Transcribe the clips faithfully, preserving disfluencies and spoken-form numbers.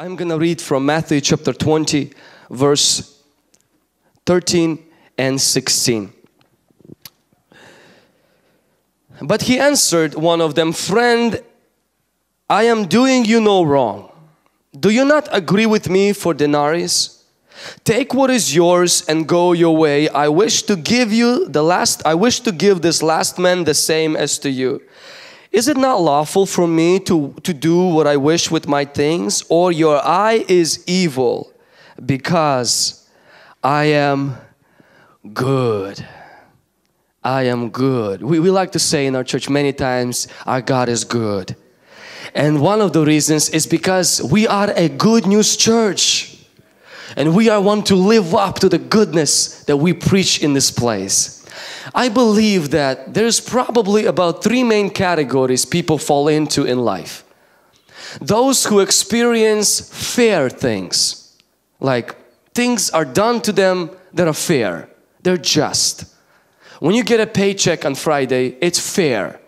I'm going to read from Matthew chapter twenty, verse thirteen and sixteen. But he answered one of them, "Friend, I am doing you no wrong. Do you not agree with me for denarius? Take what is yours and go your way. I wish to give you the last, I wish to give this last man the same as to you. Is it not lawful for me to, to do what I wish with my things? Or your eye is evil because I am good." I am good. We, we like to say in our church many times, our God is good. And one of the reasons is because we are a good news church. And we are one to live up to the goodness that we preach in this place. I believe that there's probably about three main categories people fall into in life. Those who experience fair things, like things are done to them that are fair, they're just. When you get a paycheck on Friday, it's fair.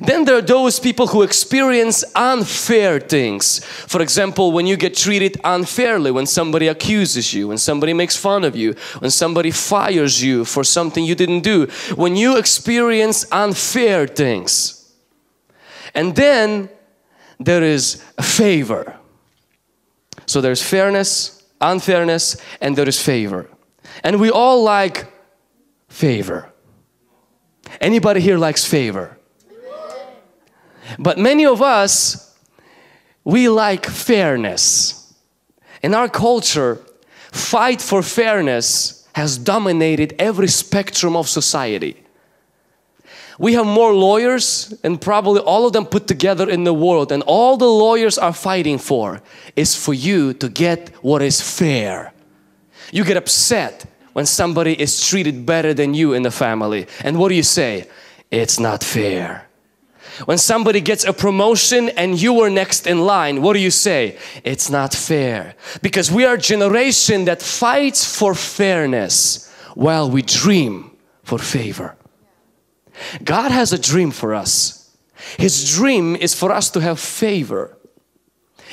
Then there are those people who experience unfair things. For example, when you get treated unfairly, when somebody accuses you, when somebody makes fun of you, when somebody fires you for something you didn't do, when you experience unfair things. And then there is favor. So there's fairness, unfairness, and there is favor. And we all like favor. Anybody here likes favor? But many of us, we like fairness. In our culture, fight for fairness has dominated every spectrum of society. We have more lawyers and probably all of them put together in the world, and all the lawyers are fighting for is for you to get what is fair. You get upset when somebody is treated better than you in the family, and what do you say? It's not fair. When somebody gets a promotion and you were next in line, what do you say? It's not fair. Because we are a generation that fights for fairness while we dream for favor. God has a dream for us. His dream is for us to have favor.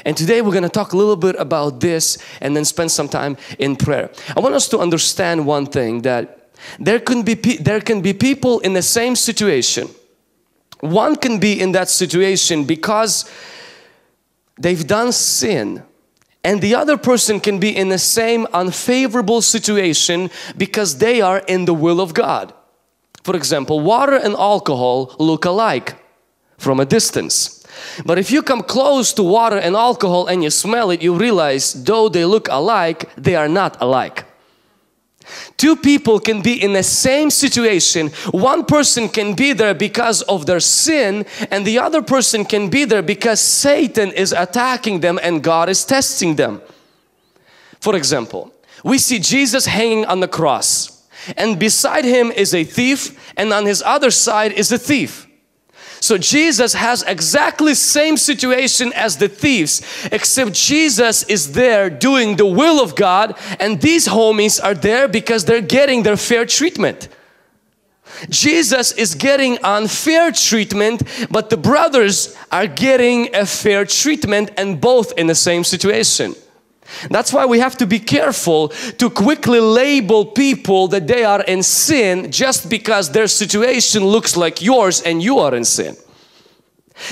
And today we're going to talk a little bit about this and then spend some time in prayer. I want us to understand one thing, that there can be, there can be people in the same situation. One can be in that situation because they've done sin, and the other person can be in the same unfavorable situation because they are in the will of God. For example, water and alcohol look alike from a distance. But if you come close to water and alcohol and you smell it, you realize though they look alike, they are not alike. Two people can be in the same situation. One person can be there because of their sin, and the other person can be there because Satan is attacking them and God is testing them. For example, we see Jesus hanging on the cross, and beside him is a thief, and on his other side is a thief. So Jesus has exactly the same situation as the thieves, except Jesus is there doing the will of God, and these homies are there because they're getting their fair treatment. Jesus is getting unfair treatment, but the brothers are getting a fair treatment, and both in the same situation. That's why we have to be careful to quickly label people that they are in sin just because their situation looks like yours and you are in sin.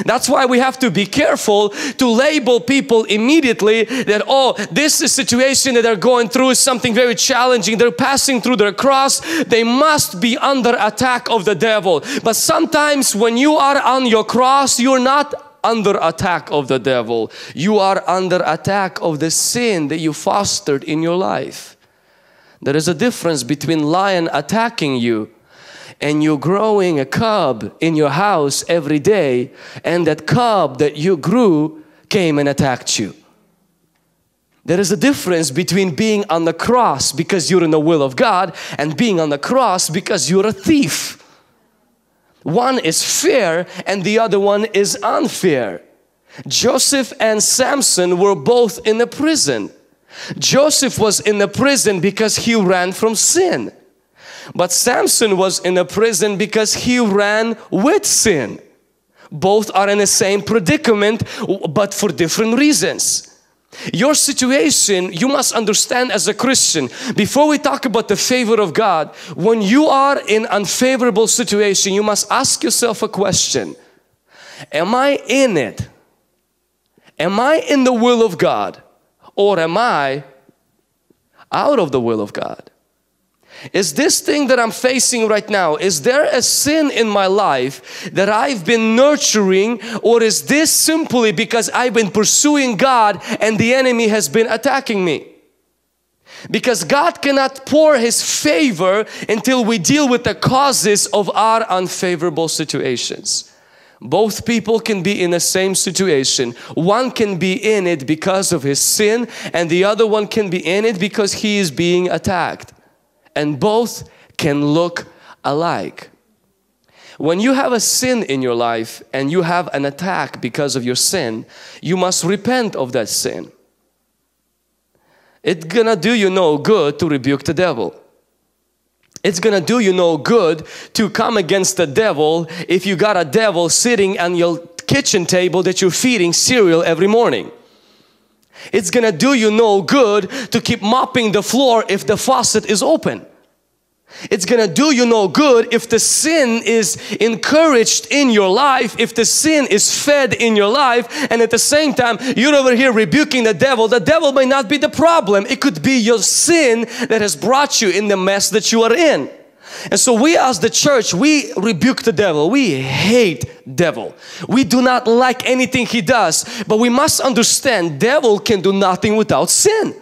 That's why we have to be careful to label people immediately that, oh, this situation that they're going through is something very challenging. They're passing through their cross. They must be under attack of the devil. But sometimes when you are on your cross, you're not under attack of the devil. You are under attack of the sin that you fostered in your life. There is a difference between lion attacking you and you growing a cub in your house every day, and that cub that you grew came and attacked you. There is a difference between being on the cross because you're in the will of God and being on the cross because you're a thief. One is fair and the other one is unfair. Joseph and Samson were both in the prison. Joseph was in the prison because he ran from sin. But Samson was in the prison because he ran with sin. Both are in the same predicament, but for different reasons. Your situation, you must understand as a Christian, before we talk about the favor of God, when you are in unfavorable situation, you must ask yourself a question. Am I in it? Am I in the will of God? Or am I out of the will of God? Is this thing that I'm facing right now, is there a sin in my life that I've been nurturing, or is this simply because I've been pursuing God and the enemy has been attacking me? Because God cannot pour His favor until we deal with the causes of our unfavorable situations. Both people can be in the same situation. One can be in it because of his sin, and the other one can be in it because he is being attacked. And both can look alike. When you have a sin in your life and you have an attack because of your sin, you must repent of that sin. It's gonna do you no good to rebuke the devil. It's gonna do you no good to come against the devil if you got a devil sitting on your kitchen table that you're feeding cereal every morning. It's gonna do you no good to keep mopping the floor if the faucet is open. It's gonna do you no good if the sin is encouraged in your life, if the sin is fed in your life, and at the same time you're over here rebuking the devil. The devil may not be the problem. It could be your sin that has brought you in the mess that you are in. And so we as the church, we rebuke the devil. We hate devil. We do not like anything he does. But we must understand, devil can do nothing without sin.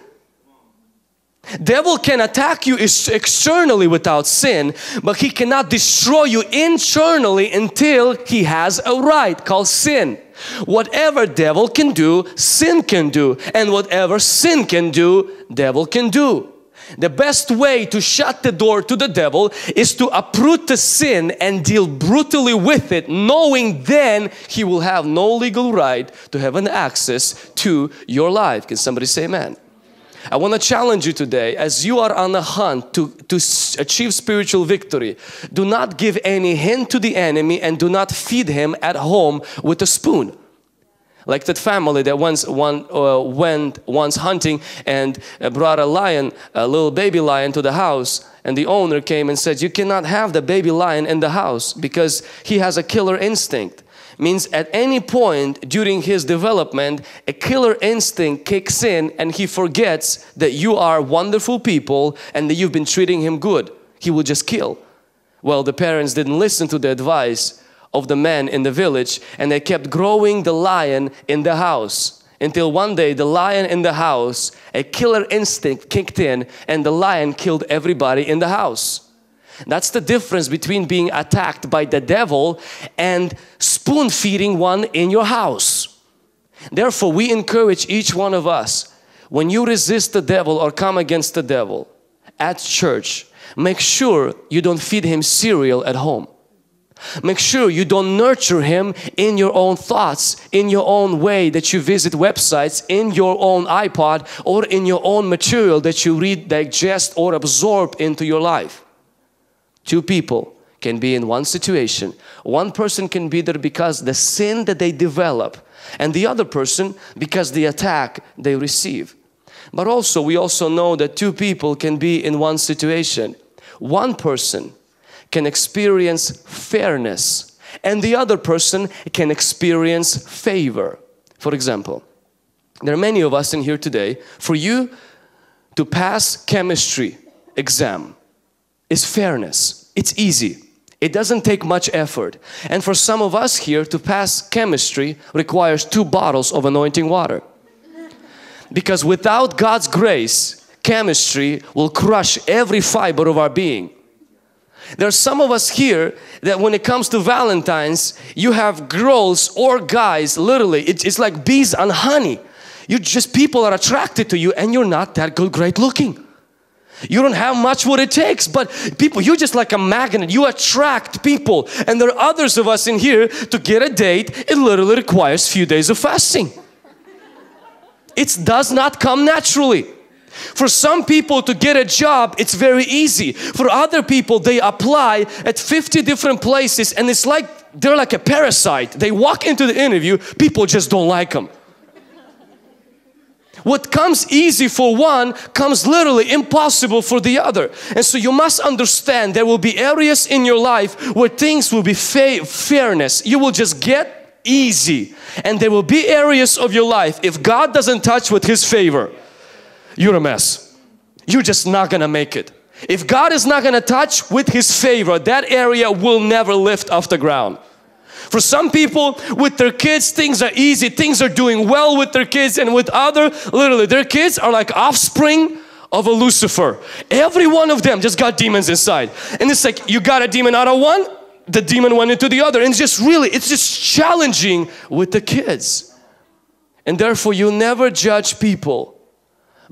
Devil can attack you externally without sin, but he cannot destroy you internally until he has a right called sin. Whatever devil can do, sin can do. And whatever sin can do, devil can do. The best way to shut the door to the devil is to uproot the sin and deal brutally with it, knowing then he will have no legal right to have an access to your life. Can somebody say amen? I want to challenge you today, as you are on a hunt to, to achieve spiritual victory, do not give any hint to the enemy and do not feed him at home with a spoon. Like that family that once one, uh, went once hunting and uh, brought a lion, a little baby lion to the house, and the owner came and said, you cannot have the baby lion in the house because he has a killer instinct. Means at any point during his development, a killer instinct kicks in and he forgets that you are wonderful people and that you've been treating him good. He will just kill. Well, the parents didn't listen to the advice of the man in the village, and they kept growing the lion in the house until one day the lion in the house, a killer instinct kicked in, and the lion killed everybody in the house. That's the difference between being attacked by the devil and spoon feeding one in your house. Therefore, we encourage each one of us, when you resist the devil or come against the devil at church, make sure you don't feed him cereal at home. Make sure you don't nurture him in your own thoughts, in your own way that you visit websites, in your own iPod, or in your own material that you read, digest, or absorb into your life. Two people can be in one situation. One person can be there because the sin that they develop, and the other person because the attack they receive. But also, we also know that two people can be in one situation. One person can experience fairness and the other person can experience favor. For example, there are many of us in here today, for you to pass chemistry exam is fairness. It's easy. It doesn't take much effort. And for some of us here, to pass chemistry requires two bottles of anointing water. Because without God's grace, chemistry will crush every fiber of our being. There are some of us here that when it comes to Valentine's, you have girls or guys, literally, it, it's like bees on honey. You just, people are attracted to you and you're not that good, great looking. You don't have much what it takes, but people, you're just like a magnet. You attract people. And there are others of us in here, to get a date, it literally requires a few days of fasting. It does not come naturally. For some people to get a job, it's very easy. For other people, they apply at fifty different places and it's like they're like a parasite. They walk into the interview, people just don't like them. What comes easy for one comes literally impossible for the other. And so you must understand there will be areas in your life where things will be fa- fairness. You will just get easy. And there will be areas of your life, if God doesn't touch with His favor, you're a mess. You're just not gonna make it. If God is not gonna touch with His favor, that area will never lift off the ground. For some people, with their kids, things are easy. Things are doing well with their kids, and with other, literally, their kids are like offspring of a Lucifer. Every one of them just got demons inside. And it's like, you got a demon out of one, the demon went into the other. And it's just really, it's just challenging with the kids. And therefore, you never judge people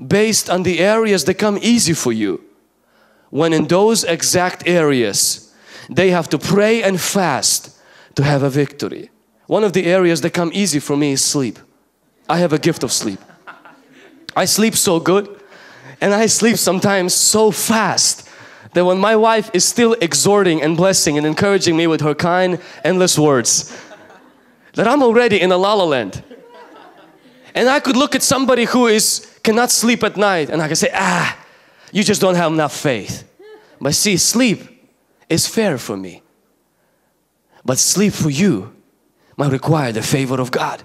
based on the areas that come easy for you, when in those exact areas, they have to pray and fast to have a victory. One of the areas that come easy for me is sleep. I have a gift of sleep. I sleep so good, and I sleep sometimes so fast that when my wife is still exhorting and blessing and encouraging me with her kind, endless words, that I'm already in a la la land. And I could look at somebody who is cannot sleep at night, and I can say, ah, you just don't have enough faith. But see, sleep is fair for me. But sleep for you might require the favor of God.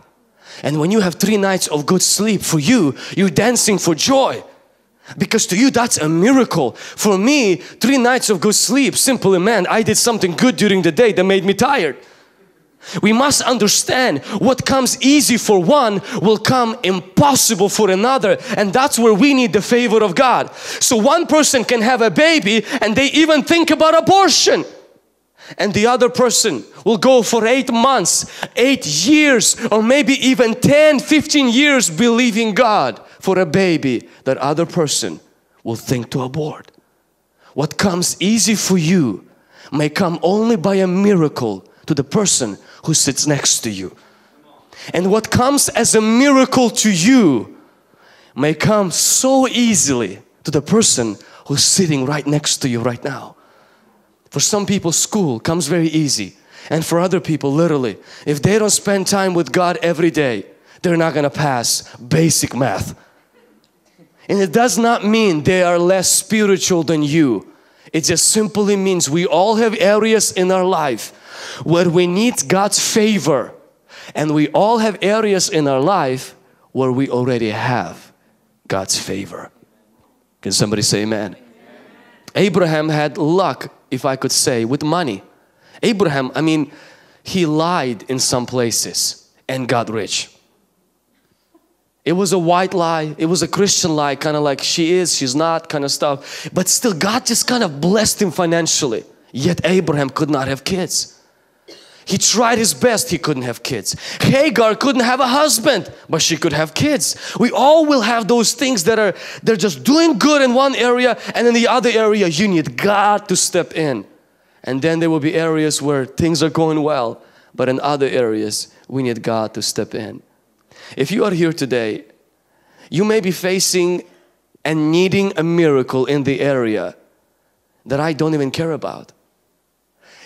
And when you have three nights of good sleep for you, you're dancing for joy. Because to you, that's a miracle. For me, three nights of good sleep simply meant I did something good during the day that made me tired. We must understand what comes easy for one will come impossible for another, and that's where we need the favor of God. So one person can have a baby and they even think about abortion. And the other person will go for eight months, eight years, or maybe even ten, fifteen years believing God for a baby that other person will think to abort. What comes easy for you may come only by a miracle to the person who sits next to you. And what comes as a miracle to you may come so easily to the person who's sitting right next to you right now. For some people, school comes very easy, and for other people, literally, if they don't spend time with God every day, they're not gonna pass basic math. And it does not mean they are less spiritual than you. It just simply means we all have areas in our life where we need God's favor, and we all have areas in our life where we already have God's favor. Can somebody say amen? Abraham had luck, if I could say, with money. Abraham, I mean, he lied in some places and got rich. It was a white lie. It was a Christian lie, kind of like she is, she's not kind of stuff. But still, God just kind of blessed him financially. Yet Abraham could not have kids. He tried his best, he couldn't have kids. Hagar couldn't have a husband, but she could have kids. We all will have those things that are, they're just doing good in one area, and in the other area you need God to step in. And then there will be areas where things are going well, but in other areas we need God to step in. If you are here today, you may be facing and needing a miracle in the area that I don't even care about.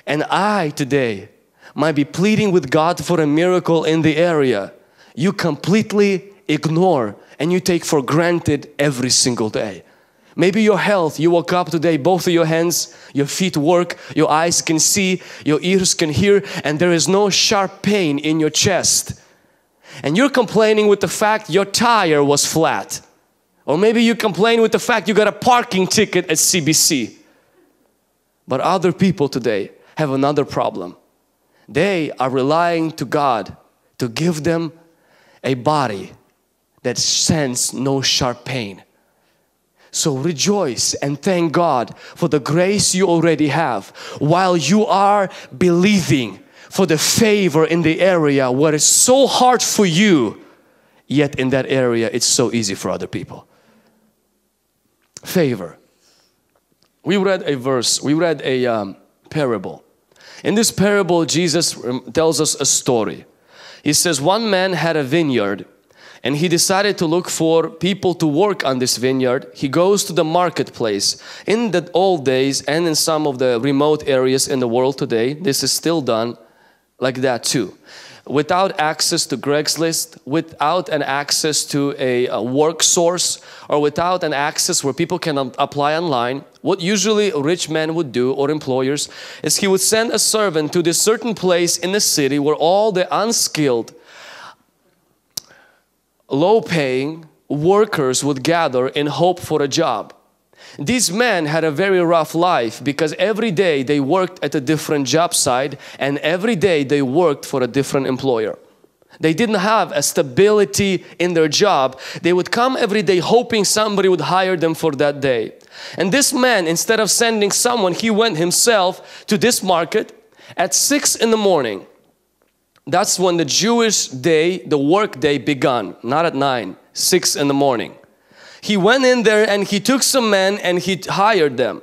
And I today might be pleading with God for a miracle in the area you completely ignore and you take for granted every single day. Maybe your health, you woke up today, both of your hands, your feet work, your eyes can see, your ears can hear, and there is no sharp pain in your chest. And you're complaining with the fact your tire was flat. Or maybe you complain with the fact you got a parking ticket at C B C. But other people today have another problem. They are relying to God to give them a body that sends no sharp pain. So rejoice and thank God for the grace you already have while you are believing for the favor in the area where it's so hard for you, yet in that area it's so easy for other people. Favor. We read a verse, we read a um, parable. In this parable, Jesus tells us a story. He says, one man had a vineyard and he decided to look for people to work on this vineyard. He goes to the marketplace. In the old days and in some of the remote areas in the world today, this is still done like that too. without access to Craigslist, without an access to a, a work source, or without an access where people can apply online, what usually a rich man would do, or employers, is he would send a servant to this certain place in the city where all the unskilled, low-paying workers would gather in hope for a job. These men had a very rough life because every day they worked at a different job site and every day they worked for a different employer. They didn't have a stability in their job. They would come every day hoping somebody would hire them for that day. And this man, instead of sending someone, he went himself to this market at six in the morning. That's when the Jewish day, the work day began, not at nine, six in the morning. He went in there and he took some men and he hired them.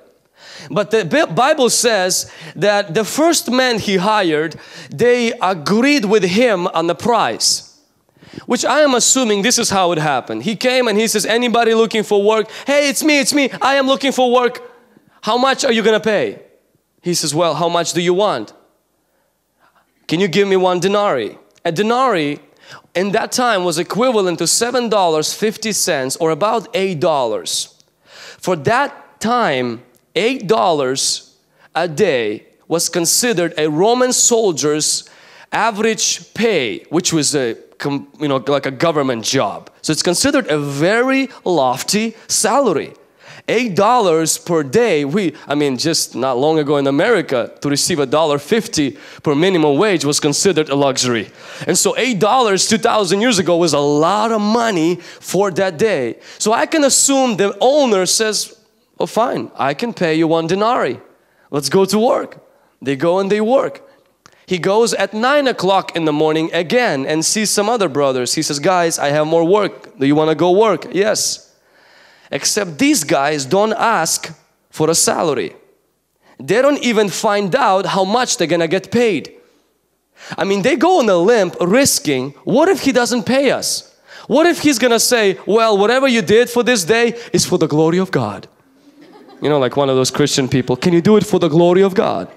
But the Bible says that the first men he hired, they agreed with him on the price. Which I am assuming this is how it happened. He came and he says, anybody looking for work? Hey, it's me, it's me. I am looking for work. How much are you going to pay? He says, well, how much do you want? Can you give me one denarii? A denarii in that time was equivalent to seven dollars and fifty cents or about eight dollars. For that time, eight dollars a day was considered a Roman soldier's average pay, which was a, you know, like a government job. So it's considered a very lofty salary. eight dollars per day, we, I mean, just not long ago in America, to receive a dollar fifty per minimum wage was considered a luxury. And so eight dollars two thousand years ago was a lot of money for that day. So I can assume the owner says, oh, fine, I can pay you one denarii. Let's go to work. They go and they work. He goes at nine o'clock in the morning again and sees some other brothers. He says, guys, I have more work. Do you want to go work? Yes. Except these guys don't ask for a salary. They don't even find out how much they're gonna get paid. I mean, they go on a limb risking, what if he doesn't pay us? What if he's gonna say, well, whatever you did for this day is for the glory of God. You know, like one of those Christian people, can you do it for the glory of God?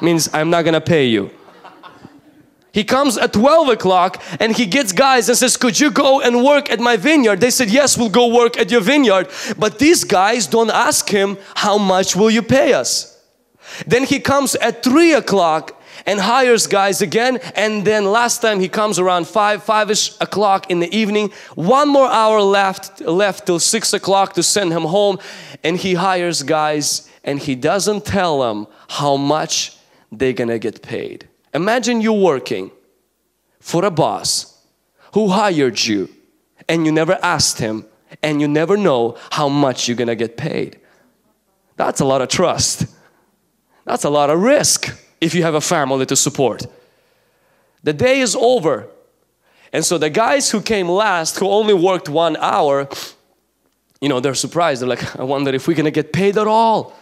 Means I'm not gonna pay you. He comes at twelve o'clock and he gets guys and says, could you go and work at my vineyard? They said, yes, we'll go work at your vineyard. But these guys don't ask him, how much will you pay us? Then he comes at three o'clock and hires guys again. And then last time he comes around five, five-ish o'clock in the evening. One more hour left, left till six o'clock to send him home. And he hires guys and he doesn't tell them how much they're gonna get paid. Imagine you working for a boss who hired you and you never asked him and you never know how much you're gonna get paid. That's a lot of trust. That's a lot of risk if you have a family to support. The day is over. And so the guys who came last, who only worked one hour, you know, they're surprised. They're like, I wonder if we're gonna get paid at all.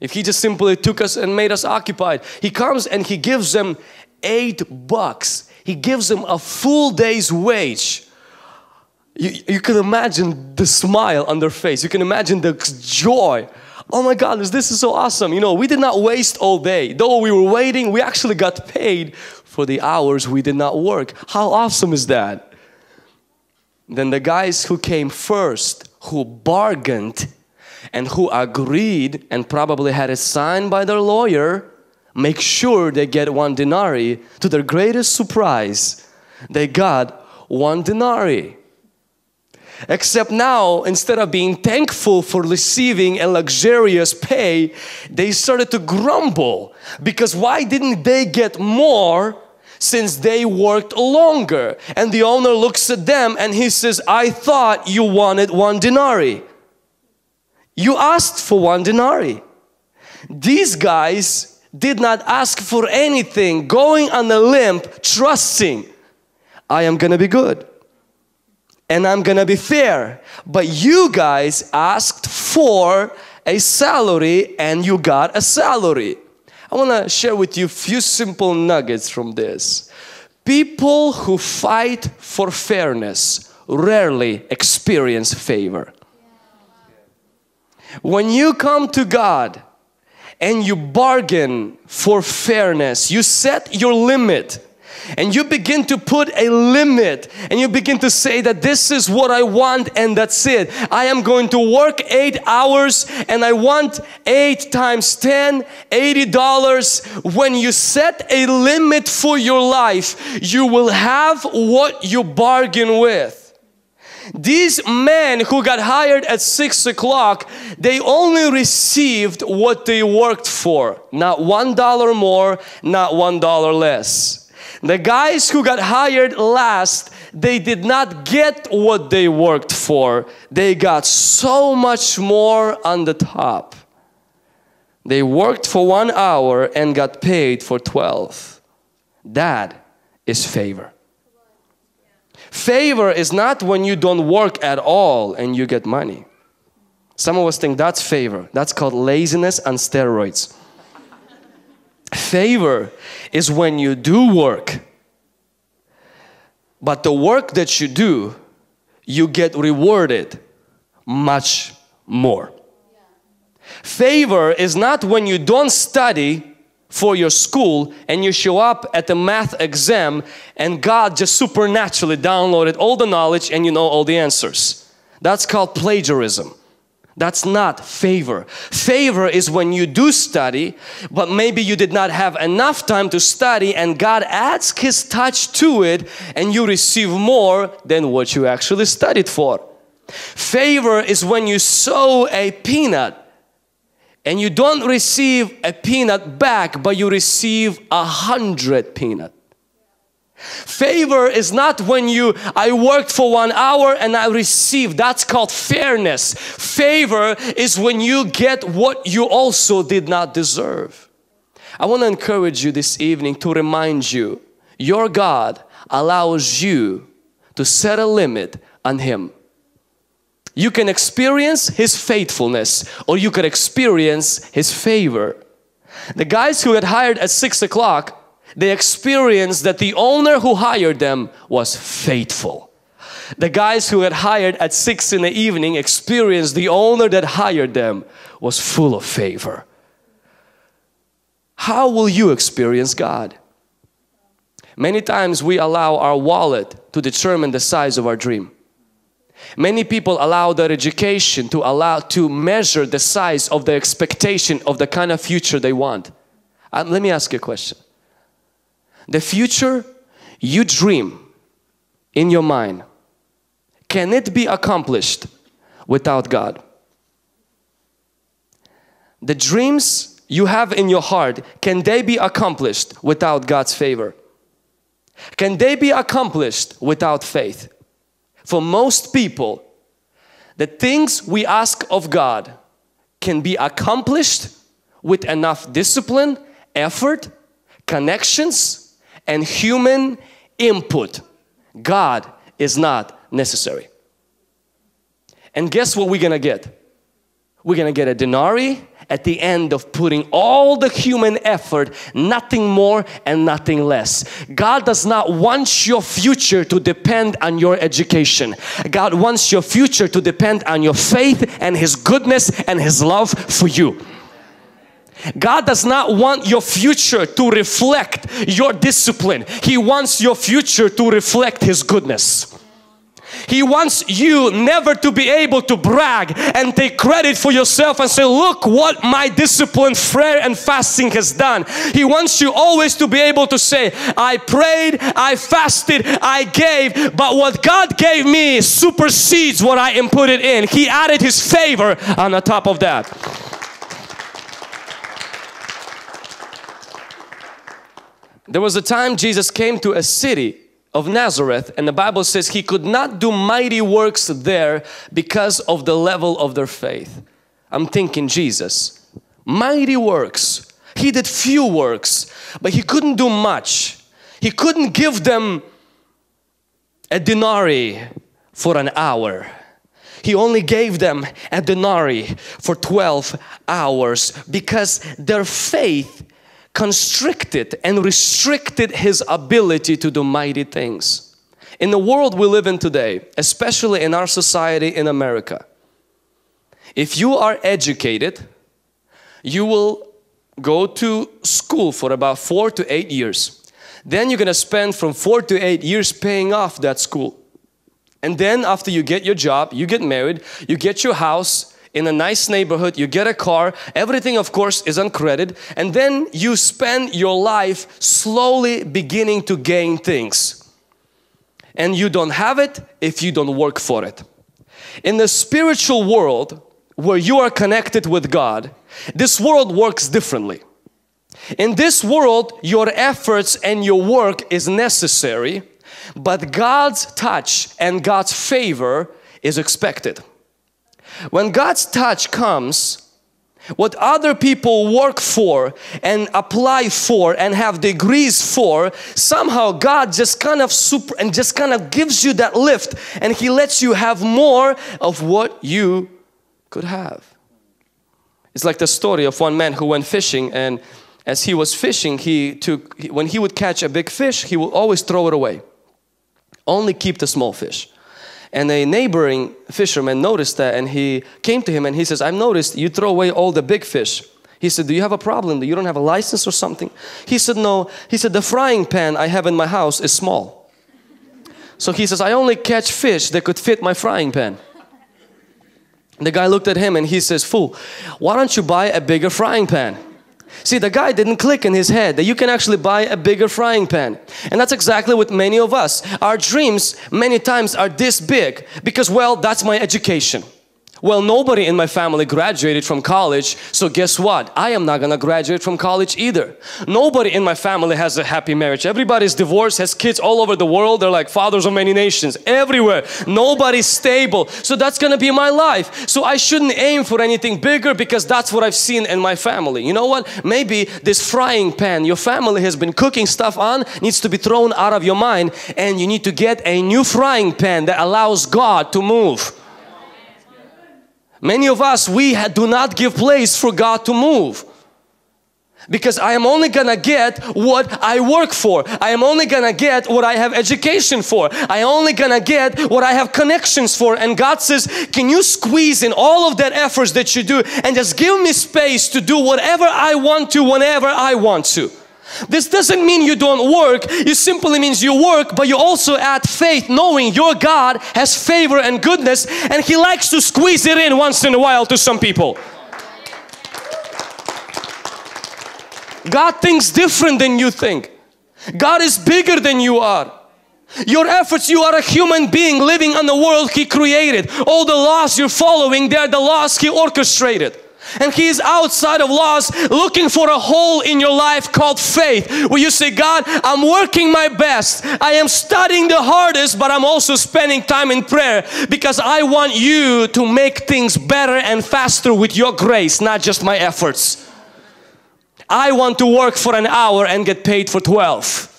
If he just simply took us and made us occupied. He comes and he gives them eight bucks. He gives them a full day's wage. You, you can imagine the smile on their face. You can imagine the joy. Oh my God, this is so awesome. You know, we did not waste all day. Though we were waiting, we actually got paid for the hours we did not work. How awesome is that? Then the guys who came first, who bargained, and who agreed and probably had it signed by their lawyer, make sure they get one denarii. To their greatest surprise, they got one denarii. Except now, instead of being thankful for receiving a luxurious pay, they started to grumble because why didn't they get more since they worked longer? And the owner looks at them and he says, I thought you wanted one denarii. You asked for one denarii. These guys did not ask for anything, going on a limb, trusting, I am gonna be good and I'm gonna be fair. But you guys asked for a salary and you got a salary. I wanna share with you a few simple nuggets from this. People who fight for fairness rarely experience favor. When you come to God and you bargain for fairness, you set your limit And you begin to put a limit, and you begin to say that this is what I want and that's it. I am going to work eight hours and I want eight times ten, eighty dollars. When you set a limit for your life, you will have what you bargain with. These men who got hired at six o'clock, they only received what they worked for. Not one dollar more, not one dollar less. The guys who got hired last, they did not get what they worked for. They got so much more on the top. They worked for one hour and got paid for twelve. That is favor. Favor is not when you don't work at all and you get money. Some of us think that's favor. That's called laziness on steroids. Favor is when you do work, but the work that you do, you get rewarded much more. Favor is not when you don't study for your school and you show up at the math exam and God just supernaturally downloaded all the knowledge and you know all the answers. That's called plagiarism. That's not favor. Favor is when you do study, but maybe you did not have enough time to study and God adds His touch to it and you receive more than what you actually studied for. Favor is when you sow a peanut and you don't receive a peanut back, but you receive a hundred peanuts. Favor is not when you, I worked for one hour and I received. That's called fairness. Favor is when you get what you also did not deserve. I want to encourage you this evening to remind you, your God allows you to set a limit on Him. You can experience His faithfulness or you can experience His favor. The guys who had hired at six o'clock, they experienced that the owner who hired them was faithful. The guys who had hired at six in the evening experienced the owner that hired them was full of favor. How will you experience God? Many times we allow our wallet to determine the size of our dream. Many people allow their education to allow to measure the size of their expectation of the kind of future they want. Um, let me ask you a question. The future you dream in your mind, can it be accomplished without God? The dreams you have in your heart, can they be accomplished without God's favor? Can they be accomplished without faith? For most people, the things we ask of God can be accomplished with enough discipline, effort, connections, and human input. God is not necessary. And guess what we're gonna get? We're gonna get a denarius at the end of putting all the human effort, nothing more and nothing less. God does not want your future to depend on your education. God wants your future to depend on your faith and His goodness and His love for you. God does not want your future to reflect your discipline. He wants your future to reflect His goodness. He wants you never to be able to brag and take credit for yourself and say, look what my discipline, prayer and fasting has done. He wants you always to be able to say, I prayed, I fasted, I gave, but what God gave me supersedes what I inputted in. He added His favor on the top of that. There was a time Jesus came to a city of Nazareth and the Bible says He could not do mighty works there because of the level of their faith. I'm thinking, Jesus, mighty works. He did few works, but He couldn't do much. He couldn't give them a denarii for an hour. He only gave them a denarii for twelve hours because their faith constricted and restricted His ability to do mighty things. In the world we live in today, especially in our society in America, if you are educated, you will go to school for about four to eight years. Then you're going to spend from four to eight years paying off that school. And then after you get your job, you get married, you get your house in a nice neighborhood, you get a car, everything of course is on credit. And then you spend your life slowly beginning to gain things. And you don't have it if you don't work for it. In the spiritual world where you are connected with God, this world works differently. In this world, your efforts and your work is necessary, but God's touch and God's favor is expected. When God's touch comes, what other people work for and apply for and have degrees for, somehow God just kind of super and just kind of gives you that lift, and He lets you have more of what you could have. It's like the story of one man who went fishing, and as he was fishing, he took when he would catch a big fish, he would always throw it away, only keep the small fish. And a neighboring fisherman noticed that, and he came to him and he says, I've noticed you throw away all the big fish. He said, do you have a problem? You don't have a license or something? He said, no. He said, the frying pan I have in my house is small. So he says, I only catch fish that could fit my frying pan. The guy looked at him and he says, fool, why don't you buy a bigger frying pan? See, the guy didn't click in his head that you can actually buy a bigger frying pan. And that's exactly what many of us, our dreams many times are this big because, well, that's my education. Well, nobody in my family graduated from college, so guess what? I am not gonna graduate from college either. Nobody in my family has a happy marriage. Everybody's divorced, has kids all over the world. They're like fathers of many nations, everywhere. Nobody's stable, so that's gonna be my life. So I shouldn't aim for anything bigger because that's what I've seen in my family. You know what? Maybe this frying pan your family has been cooking stuff on needs to be thrown out of your mind, and you need to get a new frying pan that allows God to move. Many of us, we do not give place for God to move. Because I am only gonna get what I work for. I am only gonna get what I have education for. I am only gonna get what I have connections for. And God says, can you squeeze in all of that efforts that you do and just give me space to do whatever I want to, whenever I want to. This doesn't mean you don't work. It simply means you work, but you also add faith, knowing your God has favor and goodness, and He likes to squeeze it in once in a while to some people. God thinks different than you think. God is bigger than you are. Your efforts, you are a human being living in the world He created. All the laws you're following, they're the laws He orchestrated. And He is outside of laws looking for a hole in your life called faith, where you say, God, I'm working my best. I am studying the hardest, but I'm also spending time in prayer because I want you to make things better and faster with your grace, not just my efforts. I want to work for an hour and get paid for twelve.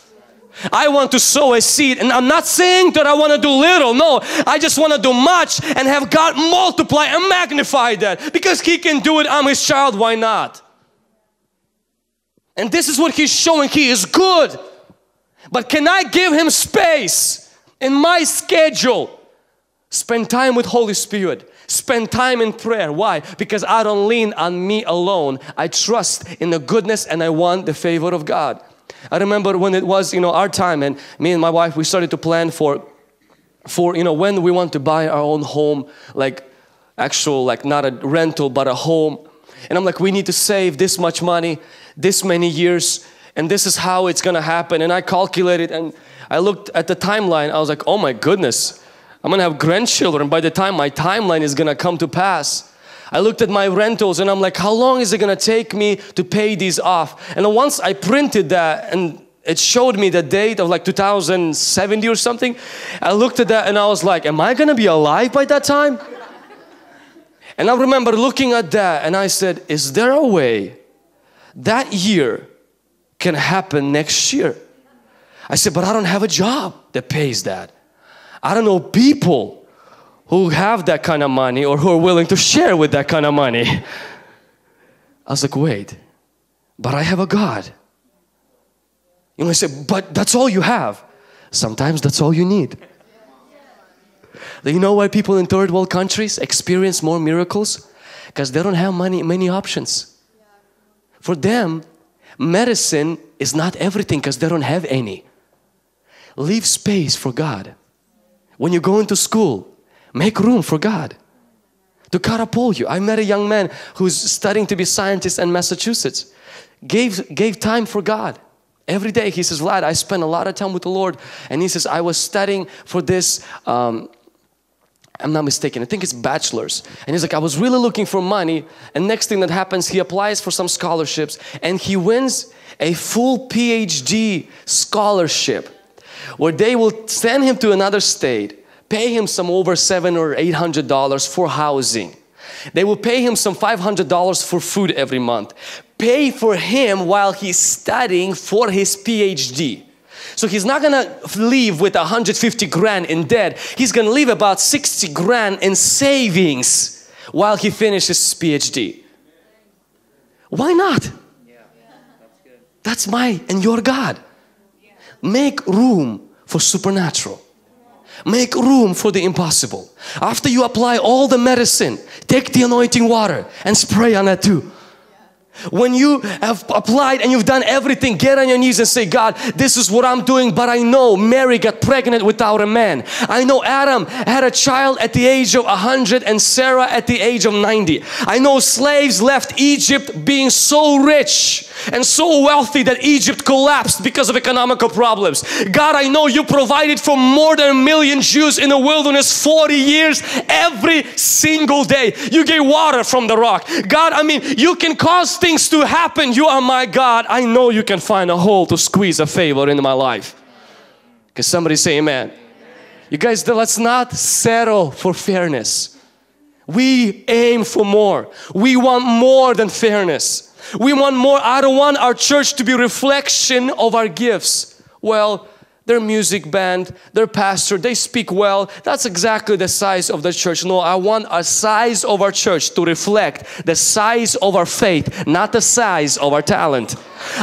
I want to sow a seed, and I'm not saying that I want to do little. No, I just want to do much and have God multiply and magnify that because He can do it. I'm His child. Why not? And this is what He's showing. He is good. But can I give Him space in my schedule? Spend time with Holy Spirit. Spend time in prayer. Why? Because I don't lean on me alone. I trust in the goodness and I want the favor of God. I remember when it was, you know, our time, and me and my wife, we started to plan for, for, you know, when we want to buy our own home, like actual, like not a rental, but a home. And I'm like, we need to save this much money, this many years, and this is how it's gonna happen. And I calculated and I looked at the timeline. I was like, oh my goodness, I'm gonna have grandchildren by the time my timeline is gonna come to pass. I looked at my rentals and I'm like, how long is it going to take me to pay these off? And once I printed that and it showed me the date of like two thousand seventy or something, I looked at that and I was like, am I going to be alive by that time? And I remember looking at that and I said, is there a way that year can happen next year? I said, but I don't have a job that pays that. I don't know people who have that kind of money or who are willing to share with that kind of money. I was like, wait, but I have a God. You know, I said, but that's all you have. Sometimes that's all you need. Do you know why people in third world countries experience more miracles? Because they don't have many, many options. For them, Medicine is not everything because they don't have any. Leave space for God. When you go into school, make room for God to catapult you. I met a young man who's studying to be a scientist in Massachusetts. Gave, gave time for God. Every day he says, Vlad, I spent a lot of time with the Lord. And he says, I was studying for this, um, I'm not mistaken, I think it's bachelor's. And he's like, I was really looking for money. And next thing that happens, he applies for some scholarships. And he wins a full P H D scholarship, where they will send him to another state, pay him some over seven or eight hundred dollars for housing. They will pay him some five hundred dollars for food every month. Pay for him while he's studying for his P H D. So he's not gonna leave with one hundred fifty grand in debt. He's gonna leave about sixty grand in savings while he finishes P H D. Why not? Yeah, that's good. That's my and your God. Make room for supernatural. Make room for the impossible. After you apply all the medicine, take the anointing water and spray on that too. When you have applied and you've done everything, get on your knees and say, God, this is what I'm doing, but I know Mary got pregnant without a man. I know Adam had a child at the age of one hundred and Sarah at the age of ninety. I know slaves left Egypt being so rich and so wealthy that Egypt collapsed because of economical problems. God, I know you provided for more than a million Jews in the wilderness forty years every single day. You gave water from the rock. God, I mean, you can cause things to happen. You are my God. I know you can find a hole to squeeze a favor into my life. Can somebody say amen? You guys, let's not settle for fairness. We aim for more. We want more than fairness. We want more. I don't want our church to be a reflection of our gifts. Well, their music band, their pastor, they speak well. That's exactly the size of the church. No, I want a size of our church to reflect the size of our faith, not the size of our talent.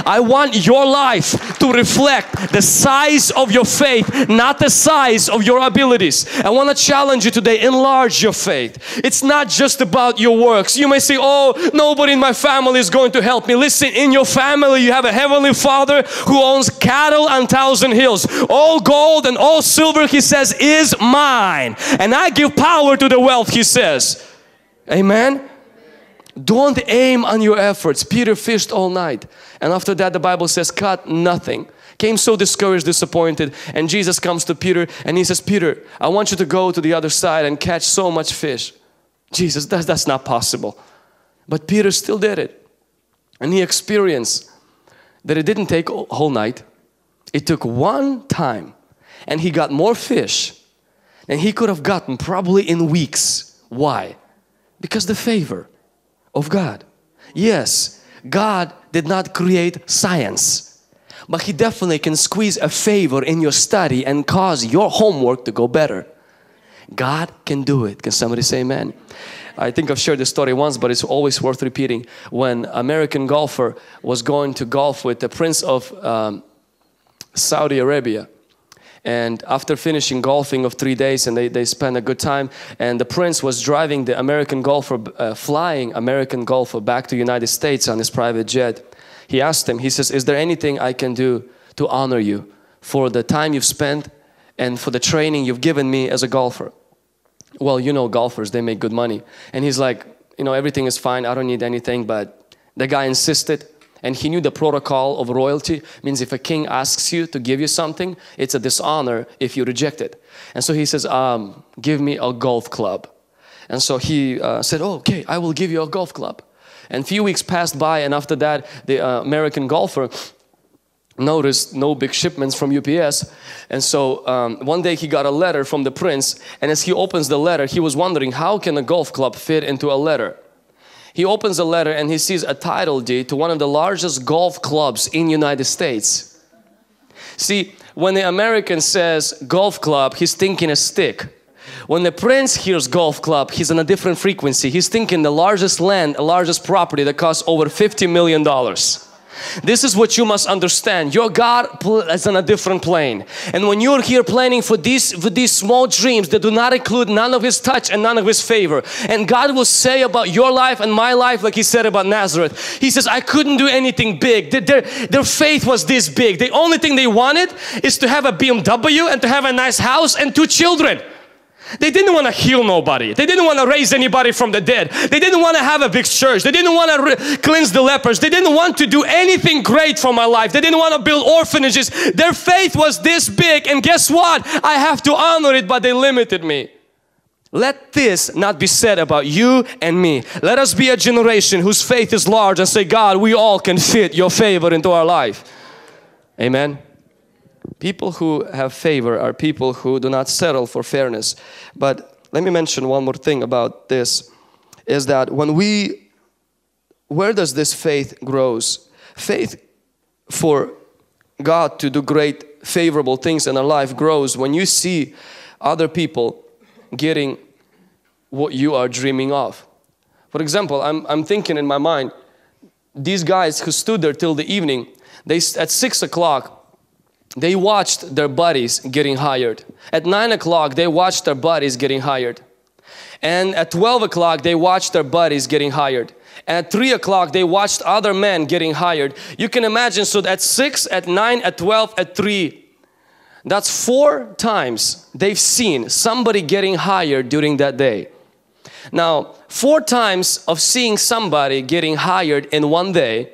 I want your life to reflect the size of your faith, not the size of your abilities. I want to challenge you today, enlarge your faith. It's not just about your works. You may say, oh, nobody in my family is going to help me. Listen, in your family you have a heavenly Father who owns cattle on thousand hills. All gold and all silver, he says, is mine. And I give power to the wealth, he says. Amen? Don't aim on your efforts. Peter fished all night. And after that, the Bible says, caught nothing. Came so discouraged, disappointed. And Jesus comes to Peter and he says, Peter, I want you to go to the other side and catch so much fish. Jesus, that's, that's not possible. But Peter still did it. And he experienced that it didn't take a whole night. It took one time. And he got more fish than he could have gotten probably in weeks. Why? Because the favor of God. Yes, God did not create science, but He definitely can squeeze a favor in your study and cause your homework to go better. God can do it. Can somebody say amen? I think I've shared this story once, but it's always worth repeating. When American golfer was going to golf with the Prince of um, Saudi Arabia, and after finishing golfing of three days and they, they spent a good time, and the Prince was driving the American golfer, uh, flying American golfer back to United States on his private jet. He asked him, he says, is there anything I can do to honor you for the time you've spent and for the training you've given me as a golfer? Well, you know golfers, they make good money. And he's like, you know, everything is fine, I don't need anything, but the guy insisted. And he knew the protocol of royalty means if a king asks you to give you something, it's a dishonor if you reject it. And so he says, um, give me a golf club. And so he uh, said, oh, okay, I will give you a golf club. And a few weeks passed by, and after that, the uh, American golfer noticed no big shipments from U P S. And so um, one day he got a letter from the Prince, and as he opens the letter, he was wondering, how can a golf club fit into a letter? He opens a letter and he sees a title deed to one of the largest golf clubs in United States. See, when the American says golf club, he's thinking a stick. When the Prince hears golf club, he's on a different frequency. He's thinking the largest land, the largest property that costs over fifty million dollars. This is what you must understand. Your God is on a different plane. And when you're here planning for these, for these small dreams that do not include none of His touch and none of His favor, and God will say about your life and my life like He said about Nazareth. He says, I couldn't do anything big. Their, their, their faith was this big. The only thing they wanted is to have a B M W and to have a nice house and two children. They didn't want to heal nobody. They didn't want to raise anybody from the dead. They didn't want to have a big church. They didn't want to cleanse the lepers. They didn't want to do anything great for my life. They didn't want to build orphanages. Their faith was this big, and guess what? I have to honor it, but they limited me. Let this not be said about you and me. Let us be a generation whose faith is large and say, God, we all can fit your favor into our life. Amen. People who have favor are people who do not settle for fairness. But let me mention one more thing about this, is that when we, where does this faith grows? Faith for God to do great favorable things in our life grows when you see other people getting what you are dreaming of. For example, I'm, I'm thinking in my mind, these guys who stood there till the evening, they at six o'clock, they watched their buddies getting hired. At nine o'clock, they watched their buddies getting hired. And at twelve o'clock, they watched their buddies getting hired. And at three o'clock, they watched other men getting hired. You can imagine, so at six, at nine, at twelve, at three. That's four times they've seen somebody getting hired during that day. Now, four times of seeing somebody getting hired in one day,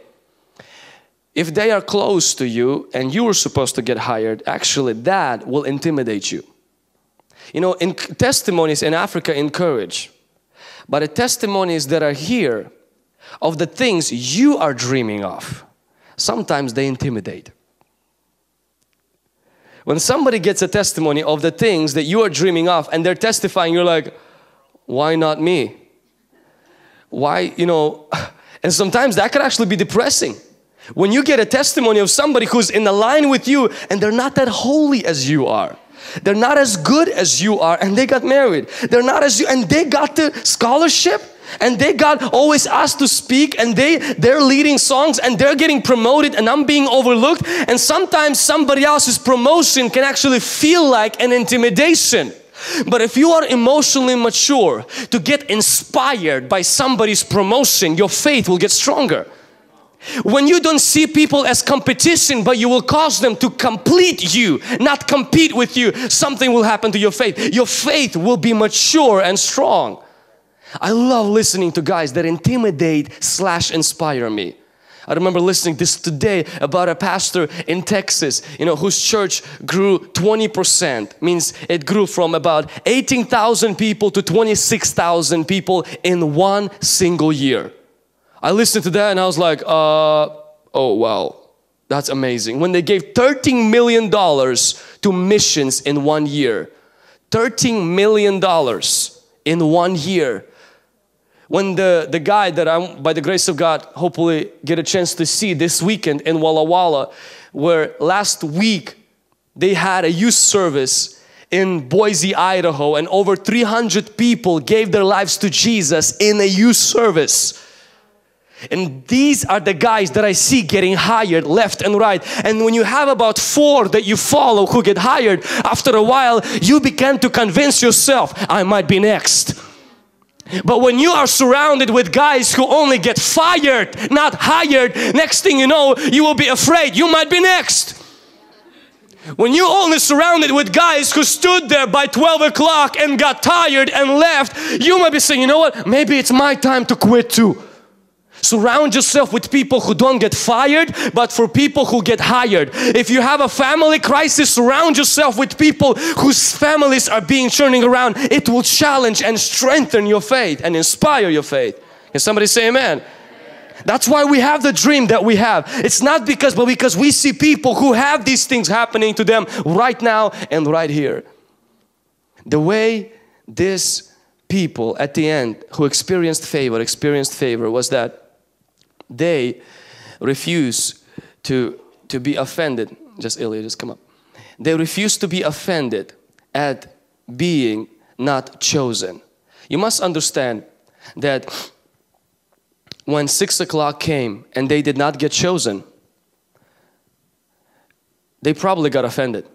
if they are close to you and you were supposed to get hired, actually that will intimidate you. You know, in testimonies in Africa encourage, but the testimonies that are here of the things you are dreaming of, sometimes they intimidate. When somebody gets a testimony of the things that you are dreaming of and they're testifying, you're like, why not me? Why, you know, and sometimes that could actually be depressing. When you get a testimony of somebody who's in the line with you and they're not that holy as you are. They're not as good as you are and they got married. They're not as you and they got the scholarship and they got always asked to speak and they, they're leading songs and they're getting promoted and I'm being overlooked. And sometimes somebody else's promotion can actually feel like an intimidation. But if you are emotionally mature to get inspired by somebody's promotion, your faith will get stronger. When you don't see people as competition, but you will cause them to complete you, not compete with you, something will happen to your faith. Your faith will be mature and strong. I love listening to guys that intimidate slash inspire me. I remember listening this today about a pastor in Texas, you know, whose church grew twenty percent. Means it grew from about eighteen thousand people to twenty-six thousand people in one single year. I listened to that and I was like, uh, oh wow, that's amazing. When they gave thirteen million dollars to missions in one year. thirteen million dollars in one year. When the, the guy that I'm, by the grace of God, hopefully get a chance to see this weekend in Walla Walla, where last week they had a youth service in Boise, Idaho, and over three hundred people gave their lives to Jesus in a youth service. And these are the guys that I see getting hired left and right. And when you have about four that you follow who get hired, after a while you begin to convince yourself, I might be next. But when you are surrounded with guys who only get fired, not hired, next thing you know, you will be afraid you might be next. When you only surrounded with guys who stood there by twelve o'clock and got tired and left, you might be saying, you know what, maybe it's my time to quit too. Surround yourself with people who don't get fired, but for people who get hired. If you have a family crisis, surround yourself with people whose families are being churning around. It will challenge and strengthen your faith and inspire your faith. Can somebody say amen? Amen. That's why we have the dream that we have. It's not because, but because we see people who have these things happening to them right now and right here. The way this people at the end who experienced favor, experienced favor was that they refuse to, to be offended. Just Ilya, just come up. They refuse to be offended at being not chosen. You must understand that when six o'clock came and they did not get chosen, they probably got offended.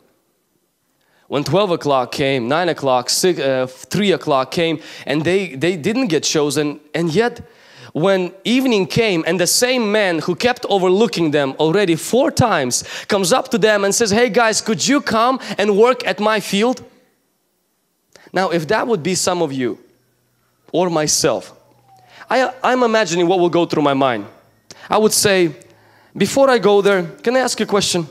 When twelve o'clock came, nine o'clock, uh, three o'clock came, and they, they didn't get chosen. And yet, when evening came and the same man who kept overlooking them already four times comes up to them and says, "Hey guys, could you come and work at my field?" Now, if that would be some of you or myself, I, I'm imagining what will go through my mind. I would say, before I go there, can I ask you a question?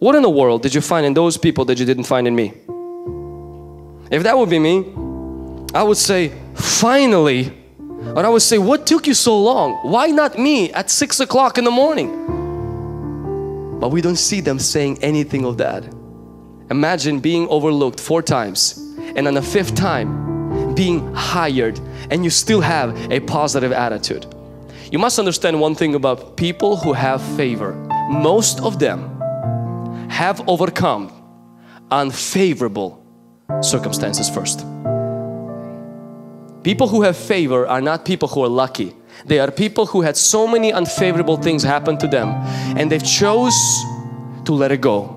What in the world did you find in those people that you didn't find in me? If that would be me, I would say, finally. Or I would say, what took you so long? Why not me at six o'clock in the morning? But we don't see them saying anything of that. Imagine being overlooked four times and on the fifth time being hired, and you still have a positive attitude. You must understand one thing about people who have favor. Most of them have overcome unfavorable circumstances first. People who have favor are not people who are lucky. They are people who had so many unfavorable things happen to them, and they've chose to let it go.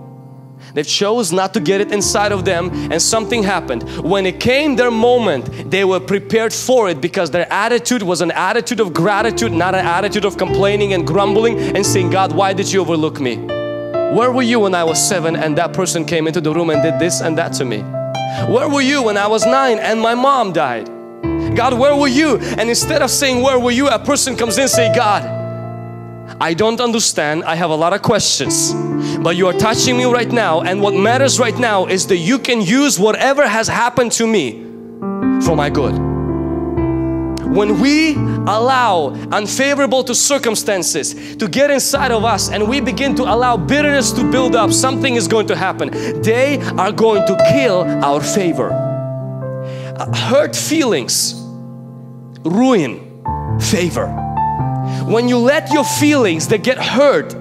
They've chose not to get it inside of them, and something happened. When it came their moment, they were prepared for it, because their attitude was an attitude of gratitude, not an attitude of complaining and grumbling and saying, "God, why did you overlook me? Where were you when I was seven and that person came into the room and did this and that to me? Where were you when I was nine and my mom died? God, where were you?" And instead of saying, "Where were you?" a person comes in and says, "God, I don't understand. I have a lot of questions, but you are touching me right now. And what matters right now is that you can use whatever has happened to me for my good." When we allow unfavorable to circumstances to get inside of us, and we begin to allow bitterness to build up, something is going to happen. They are going to kill our favor. Hurt feelings ruin favor. When you let your feelings that get hurt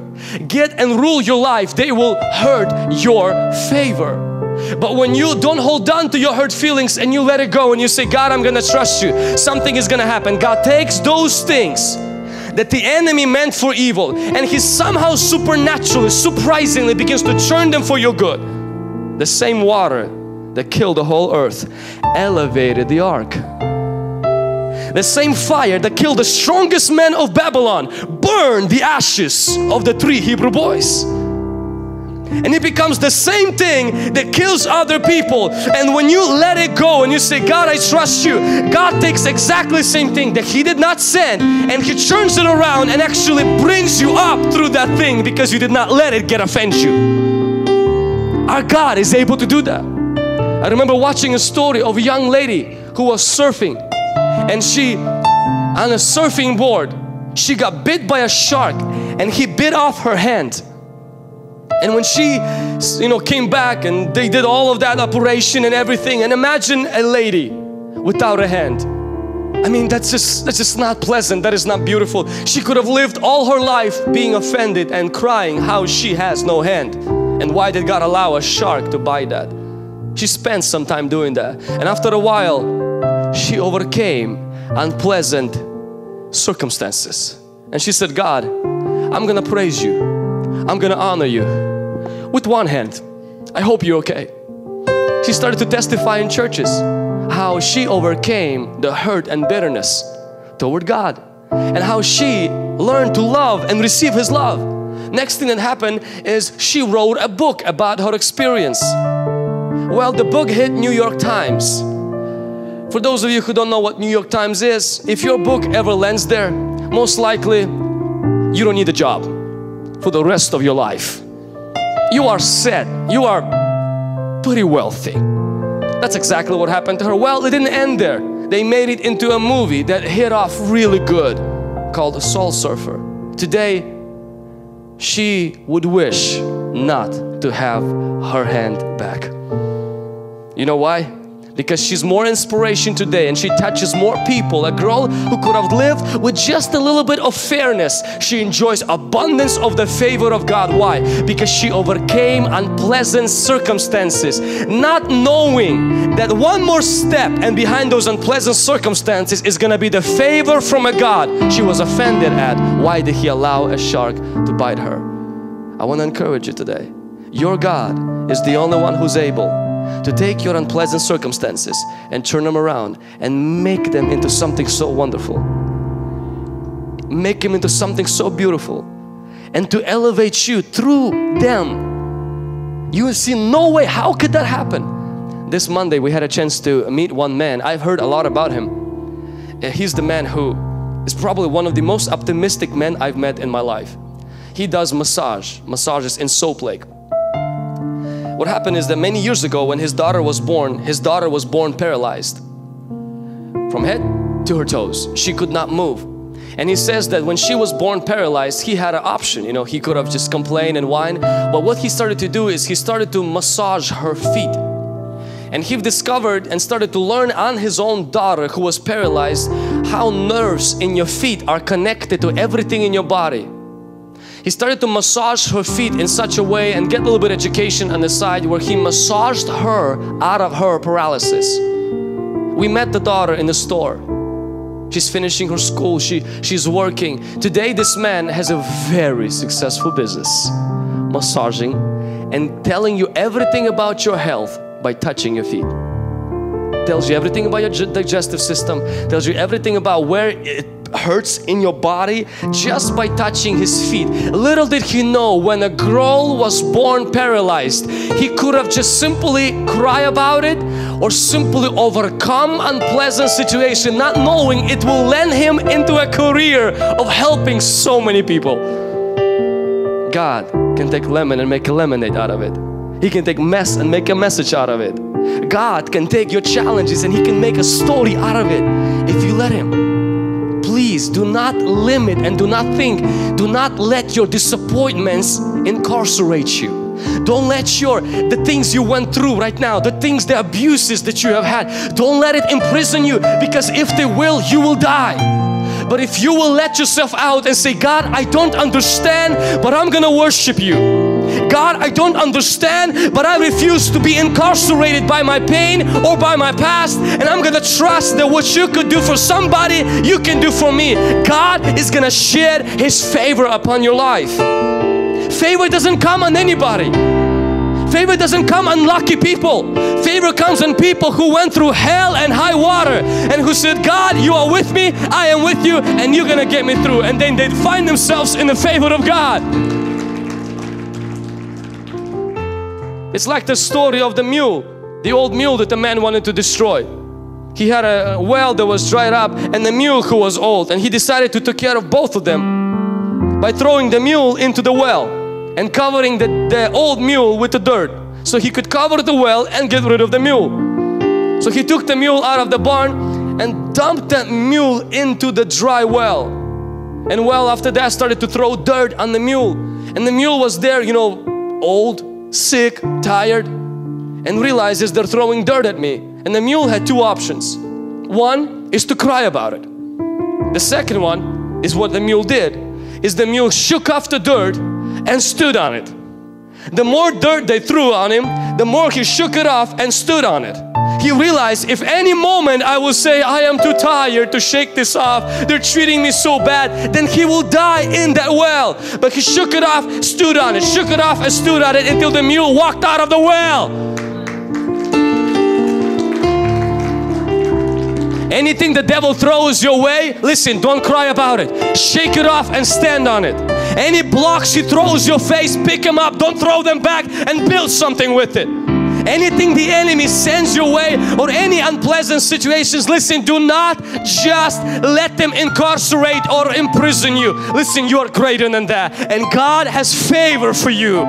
get and rule your life, they will hurt your favor. But when you don't hold on to your hurt feelings and you let it go and you say, "God, I'm gonna trust you," something is gonna happen. God takes those things that the enemy meant for evil, and He somehow supernaturally, surprisingly begins to turn them for your good. The same water that killed the whole earth elevated the ark. The same fire that killed the strongest men of Babylon burned the ashes of the three Hebrew boys. And it becomes the same thing that kills other people. And when you let it go and you say, "God, I trust you," God takes exactly the same thing that He did not send, and He turns it around and actually brings you up through that thing, because you did not let it get offend you. Our God is able to do that. I remember watching a story of a young lady who was surfing, and she, on a surfing board, she got bit by a shark, and he bit off her hand. And when she, you know, came back and they did all of that operation and everything, and imagine a lady without a hand. I mean, that's just, that's just not pleasant. That is not beautiful. She could have lived all her life being offended and crying how she has no hand, and why did God allow a shark to bite that? She spent some time doing that, and after a while she overcame unpleasant circumstances, and she said, "God, I'm gonna praise you, I'm gonna honor you with one hand. I hope you're okay." She started to testify in churches how she overcame the hurt and bitterness toward God, and how she learned to love and receive His love. Next thing that happened is she wrote a book about her experience. Well, the book hit New York Times. For those of you who don't know what New York Times is, if your book ever lands there, most likely you don't need a job for the rest of your life. You are set. You are pretty wealthy. That's exactly what happened to her. Well, it didn't end there. They made it into a movie that hit off really good called Soul Surfer. Today, she would wish not to have her hand back. You know why? because she's more inspiration today and she touches more people. A girl who could have lived with just a little bit of fairness, she enjoys abundance of the favor of God. Why? Because she overcame unpleasant circumstances, not knowing that one more step and behind those unpleasant circumstances is going to be the favor from a God she was offended at. Why did He allow a shark to bite her? I want to encourage you today. Your God is the only one who's able to take your unpleasant circumstances and turn them around and make them into something so wonderful. Make them into something so beautiful and to elevate you through them. You will see no way. How could that happen? This Monday we had a chance to meet one man. I've heard a lot about him. He's the man who is probably one of the most optimistic men I've met in my life. He does massage, massages in Soap Lake. What happened is that many years ago when his daughter was born, his daughter was born paralyzed from head to her toes. She could not move. And he says that when she was born paralyzed, he had an option. You know, he could have just complained and whined. But what he started to do is he started to massage her feet. And he discovered and started to learn on his own daughter who was paralyzed how nerves in your feet are connected to everything in your body. He started to massage her feet in such a way and get a little bit of education on the side where he massaged her out of her paralysis. We met the daughter in the store. She's finishing her school. She, she's working. Today this man has a very successful business, massaging and telling you everything about your health by touching your feet. Tells you everything about your digestive system. Tells you everything about where it hurts in your body just by touching his feet. Little did he know, when a girl was born paralyzed, he could have just simply cried about it or simply overcome unpleasant situation, not knowing it will land him into a career of helping so many people. God can take lemon and make a lemonade out of it. He can take mess and make a message out of it. God can take your challenges and He can make a story out of it if you let Him. Please do not limit and do not think, do not let your disappointments incarcerate you. Don't let your, the things you went through right now, the things, the abuses that you have had, don't let it imprison you, because if they will, you will die. But if you will let yourself out and say, God, I don't understand, but I'm gonna worship you. God, I don't understand, but I refuse to be incarcerated by my pain or by my past, and I'm gonna trust that what you could do for somebody, you can do for me. God is gonna shed His favor upon your life. Favor doesn't come on anybody. Favor doesn't come on lucky people. Favor comes on people who went through hell and high water and who said, God, you are with me, I am with you, and you're gonna get me through. And then they find themselves in the favor of God. It's like the story of the mule, the old mule that the man wanted to destroy. He had a well that was dried up and the mule who was old, and he decided to take care of both of them by throwing the mule into the well and covering the, the old mule with the dirt so he could cover the well and get rid of the mule. So he took the mule out of the barn and dumped that mule into the dry well, and well after that started to throw dirt on the mule, and the mule was there, you know, old, sick, tired, and realizes they're throwing dirt at me. And the mule had two options. One is to cry about it. The second one is what the mule did, is the mule shook off the dirt and stood on it. The more dirt they threw on him, the more he shook it off and stood on it. He realized, if any moment I will say I am too tired to shake this off, they're treating me so bad, then he will die in that well. But he shook it off, stood on it, shook it off and stood on it until the mule walked out of the well. Anything the devil throws your way, listen, don't cry about it. Shake it off and stand on it. Any blocks he throws your face, pick them up, don't throw them back, and build something with it. Anything the enemy sends your way or any unpleasant situations, listen, do not just let them incarcerate or imprison you. Listen, you are greater than that, and God has favor for you.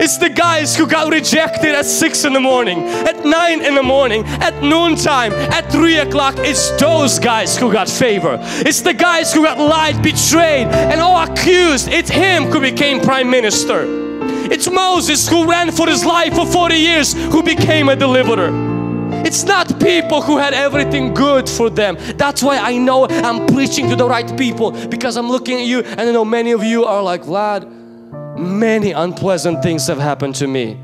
It's the guys who got rejected at six in the morning, at nine in the morning, at noontime, at three o'clock. It's those guys who got favor. It's the guys who got lied, betrayed, and all accused. It's him who became prime minister. It's Moses who ran for his life for forty years, who became a deliverer. It's not people who had everything good for them. That's why I know I'm preaching to the right people, because I'm looking at you and I know many of you are like, Vlad, many unpleasant things have happened to me.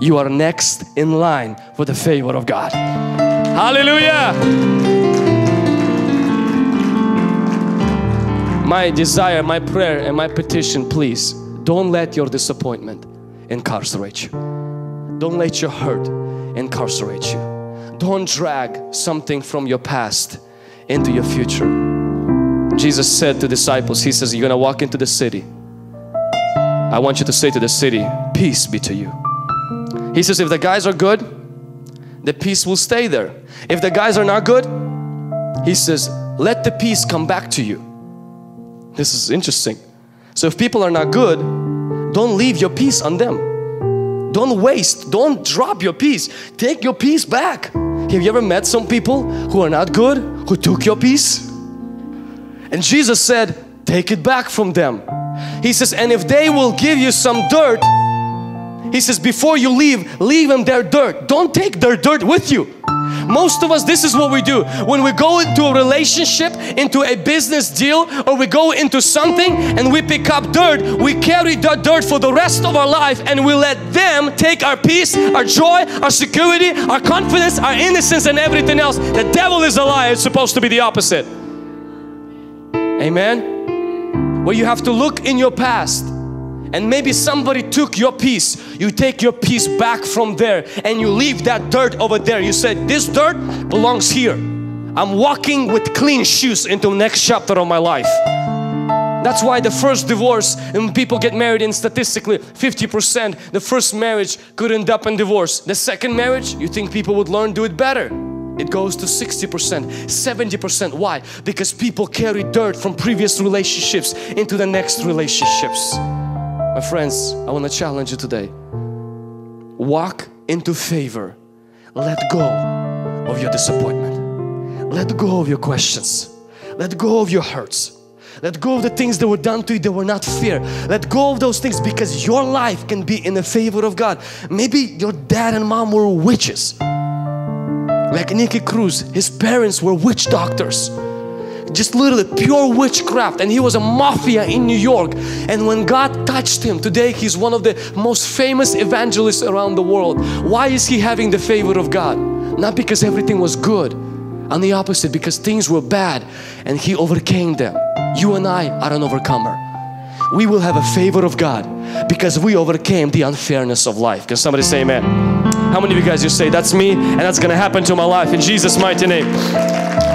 You are next in line for the favor of God. Hallelujah! My desire, my prayer, and my petition, please, don't let your disappointment incarcerate you. Don't let your hurt incarcerate you. Don't drag something from your past into your future. Jesus said to disciples, He says, you're going to walk into the city. I want you to say to the city, peace be to you. He says, if the guys are good, the peace will stay there. If the guys are not good, He says, let the peace come back to you. This is interesting. So if people are not good, don't leave your peace on them. Don't waste, don't drop your peace. Take your peace back. Have you ever met some people who are not good, who took your peace? And Jesus said, take it back from them. He says, and if they will give you some dirt, He says, before you leave, leave them their dirt. Don't take their dirt with you. Most of us, this is what we do. When we go into a relationship, into a business deal, or we go into something and we pick up dirt, we carry that dirt for the rest of our life, and we let them take our peace, our joy, our security, our confidence, our innocence, and everything else. The devil is a liar. It's supposed to be the opposite. Amen. Well, you have to look in your past, and maybe somebody took your peace. You take your peace back from there and you leave that dirt over there. You said, this dirt belongs here. I'm walking with clean shoes into the next chapter of my life. That's why the first divorce, and people get married, and statistically fifty percent the first marriage could end up in divorce. The second marriage, you think people would learn, do it better. It goes to sixty percent, seventy percent. Why? Because people carry dirt from previous relationships into the next relationships. My friends, I want to challenge you today. Walk into favor. Let go of your disappointment. Let go of your questions. Let go of your hurts. Let go of the things that were done to you that were not fair. Let go of those things, because your life can be in the favor of God. Maybe your dad and mom were witches. Like Nikki Cruz, his parents were witch doctors. Just literally pure witchcraft, and he was a mafia in New York. And when God touched him, today he's one of the most famous evangelists around the world. Why is he having the favor of God? Not because everything was good. On the opposite, because things were bad and he overcame them. You and I are an overcomer. We will have a favor of God because we overcame the unfairness of life. Can somebody say amen? How many of you guys you say, that's me, and that's gonna happen to my life in Jesus' mighty name?